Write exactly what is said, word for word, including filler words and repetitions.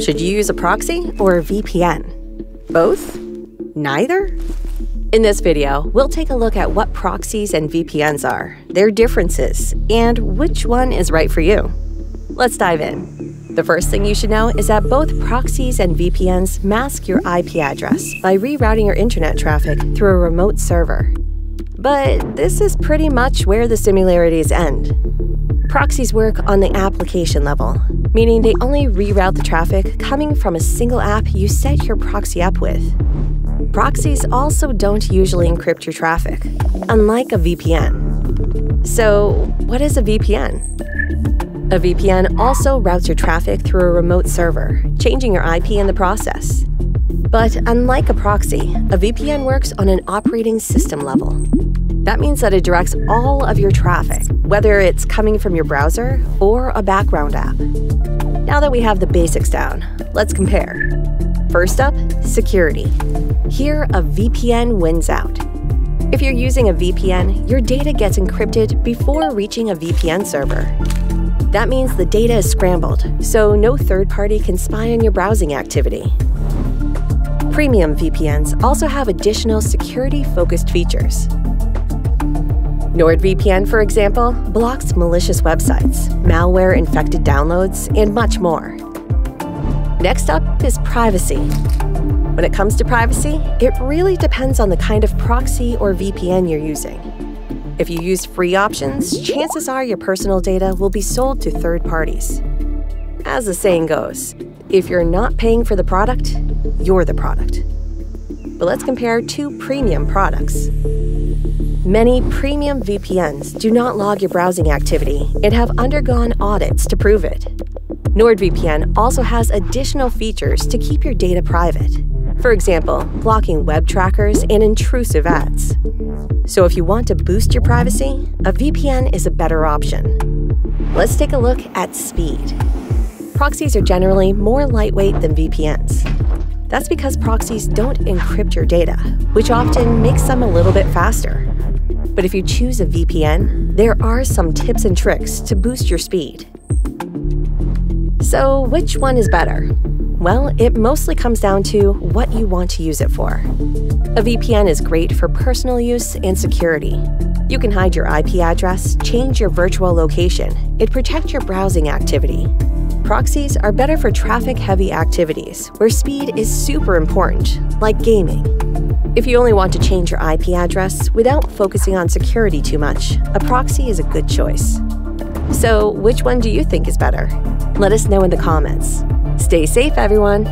Should you use a proxy or a V P N? Both? Neither? In this video, we'll take a look at what proxies and V P Ns are, their differences, and which one is right for you. Let's dive in. The first thing you should know is that both proxies and V P Ns mask your I P address by rerouting your internet traffic through a remote server. But this is pretty much where the similarities end. Proxies work on the application level, meaning they only reroute the traffic coming from a single app you set your proxy up with. Proxies also don't usually encrypt your traffic, unlike a V P N. So, what is a V P N? A V P N also routes your traffic through a remote server, changing your I P in the process. But unlike a proxy, a V P N works on an operating system level. That means that it directs all of your traffic, whether it's coming from your browser or a background app. Now that we have the basics down, let's compare. First up, security. Here, a V P N wins out. If you're using a V P N, your data gets encrypted before reaching a V P N server. That means the data is scrambled, so no third party can spy on your browsing activity. Premium V P Ns also have additional security-focused features. NordVPN, for example, blocks malicious websites, malware-infected downloads, and much more. Next up is privacy. When it comes to privacy, it really depends on the kind of proxy or V P N you're using. If you use free options, chances are your personal data will be sold to third parties. As the saying goes, if you're not paying for the product, you're the product. But let's compare two premium products. Many premium V P Ns do not log your browsing activity and have undergone audits to prove it. NordVPN also has additional features to keep your data private. For example, blocking web trackers and intrusive ads. So if you want to boost your privacy, a V P N is a better option. Let's take a look at speed. Proxies are generally more lightweight than V P Ns. That's because proxies don't encrypt your data, which often makes them a little bit faster. But if you choose a V P N, there are some tips and tricks to boost your speed. So which one is better? Well, it mostly comes down to what you want to use it for. A V P N is great for personal use and security. You can hide your I P address, change your virtual location, and protect your browsing activity. Proxies are better for traffic-heavy activities, where speed is super important, like gaming. If you only want to change your I P address without focusing on security too much, a proxy is a good choice. So, which one do you think is better? Let us know in the comments. Stay safe, everyone!